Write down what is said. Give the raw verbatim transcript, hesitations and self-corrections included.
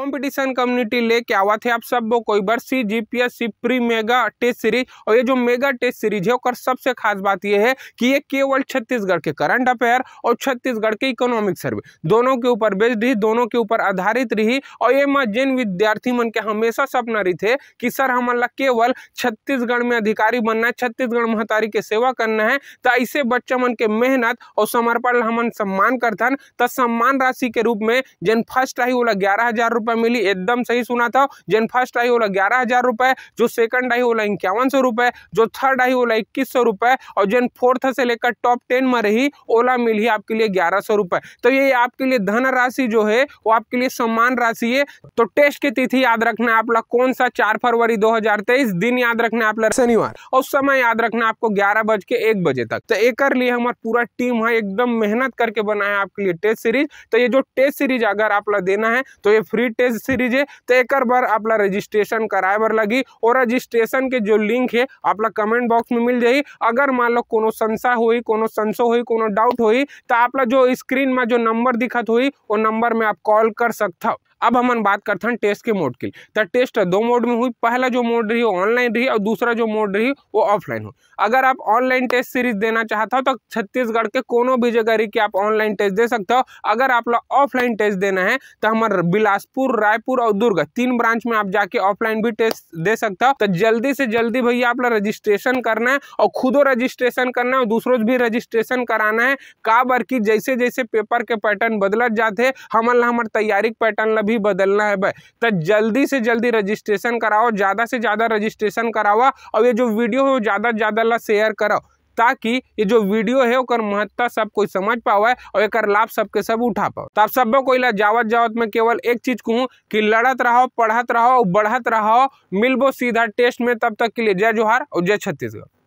Competition community लेके आवा थे आप सब को एक बार C G P S C pre mega test series. और ये जो मेगा टेस्ट सीरीज है और सबसे खास बात ये है कि ये केवल छत्तीसगढ़ के करंट अफेयर और छत्तीसगढ़ के इकोनॉमिक सर्वे दोनों के ऊपर बेस्ड रही, दोनों के ऊपर आधारित रही। और ये मां जिन विद्यार्थी मन के हमेशा सपना रही थे कि सर हमला केवल छत्तीसगढ़ में अधिकारी बनना है, छत्तीसगढ़ महतारी के सेवा करना है, तो ऐसे बच्चा मन के मेहनत और समर्पण हमन सम्मान करथन, तो सम्मान राशि के रूप में जन फर्स्ट आई वाला ग्यारह हजार रुपए मिली। एकदम सही सुना था, जन फर्स्ट आई वाला ग्यारह हजार रुपए, जो सेकंड आई वाला इक्यावन सौ रुपए, जो थर्ड आई वाला इक्कीस सौ रुपए और जन फोर्थ से लेकर टॉप टेन में रही ओला मिली आपके लिए ग्यारह सौ रुपए। तो ये आपके लिए धन राशि जो है वो आपके लिए सम्मान राशि है। तो टेस्ट की तिथि याद रखना आप लोग कौन सा, चार फरवरी दो हजार तेईस दिन याद रखना आप लोग शनिवार, और समय याद रखना आपको ग्यारह बज के एक बजे तक। तो एक लिए हमारा पूरा टीम है एकदम मेहनत करके बनाया आपके लिए टेस्ट सीरीज। तो ये जो टेस्ट सीरीज अगर आप लोग देना है तो ये फ्री टेस्ट सीरीज है। तो एक बार आप लोग रजिस्ट्रेशन कराए बर लगी और रजिस्ट्रेशन के जो लिंक है आप लोग कमेंट बॉक्स में मिल जाएगी। अगर मान लो कोनो संशय हुई, कोनो संशय हुई, कोनो डाउट हुई तो आप लोग जो स्क्रीन में जो नंबर दिखत हुई वो नंबर में आप कॉल कर सकता। अब हम बात करते हैं टेस्ट के मोड के लिए। तो टेस्ट दो मोड में हुई, पहला जो मोड रही वो ऑनलाइन रही और दूसरा जो मोड रही वो ऑफलाइन हो। अगर आप ऑनलाइन टेस्ट सीरीज देना चाहता हो तो छत्तीसगढ़ के कोनो भी जगह रही कि आप ऑनलाइन टेस्ट दे सकते हो। अगर आप लोग ऑफलाइन टेस्ट देना है तो हमारे बिलासपुर, रायपुर और दुर्ग तीन ब्रांच में आप जाके ऑफलाइन भी टेस्ट दे सकते हो। तो जल्दी से जल्दी भैया आप लोग रजिस्ट्रेशन करना है और खुदो रजिस्ट्रेशन करना है और दूसरों भी रजिस्ट्रेशन कराना है। काबर की जैसे जैसे पेपर के पैटर्न बदलत जाते हमन ला हमारे तैयारी के पैटर्न भी बदलना है भाई। तो जल्दी से जल्दी रजिस्ट्रेशन कराओ, ज्यादा से ज्यादा रजिस्ट्रेशन कराओ और ये जो वीडियो है ज्यादा से ज्यादा ला शेयर कराओ ताकि ये जो वीडियो है उसका महत्ता सब कोई समझ पावे और एक लाभ सबके सब उठा पाओ। तो आप सब कोई ला जावत जावत में केवल एक चीज कहूँ कि लड़त रहो, पढ़त रहो, बढ़त रहो। मिलबो सीधा टेस्ट में, तब तक के लिए जय जोहार और जय छत्तीसगढ़।